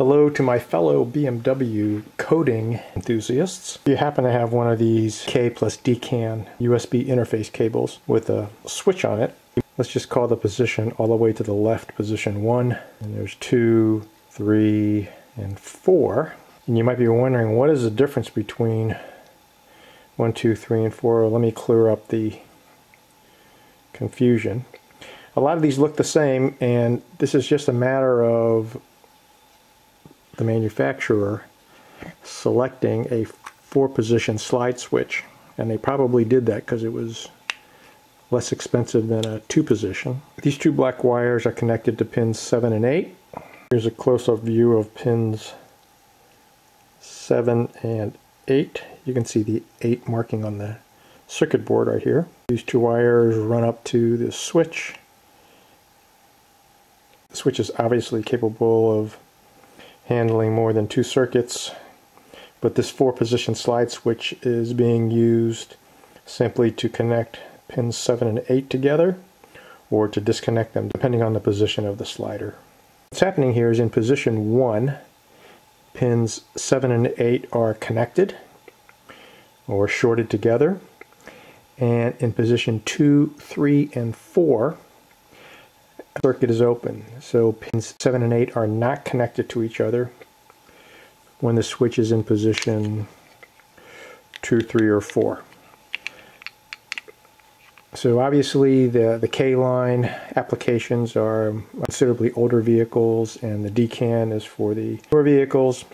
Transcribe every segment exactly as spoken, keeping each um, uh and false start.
Hello to my fellow B M W coding enthusiasts. If you happen to have one of these K plus D CAN U S B interface cables with a switch on it, let's just call the position all the way to the left position one, and there's two, three, and four. And you might be wondering, what is the difference between one, two, three, and four? Let me clear up the confusion. A lot of these look the same, and this is just a matter of the manufacturer selecting a four position slide switch, and they probably did that because it was less expensive than a two position. These two black wires are connected to pins seven and eight. Here's a close-up view of pins seven and eight. You can see the eight marking on the circuit board right here. These two wires run up to the switch. The switch is obviously capable of handling more than two circuits, but this four position slide switch is being used simply to connect pins seven and eight together, or to disconnect them depending on the position of the slider. What's happening here is, in position one, pins seven and eight are connected or shorted together, and in position two, three, and four circuit is open, so pins seven and eight are not connected to each other when the switch is in position two, three, or four. So obviously the, the K line applications are considerably older vehicles, and the D CAN is for the newer vehicles.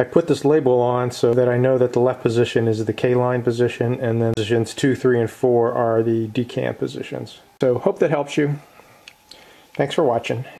I put this label on so that I know that the left position is the K line position, and then positions two, three, and four are the D CAN positions. So hope that helps you. Thanks for watching.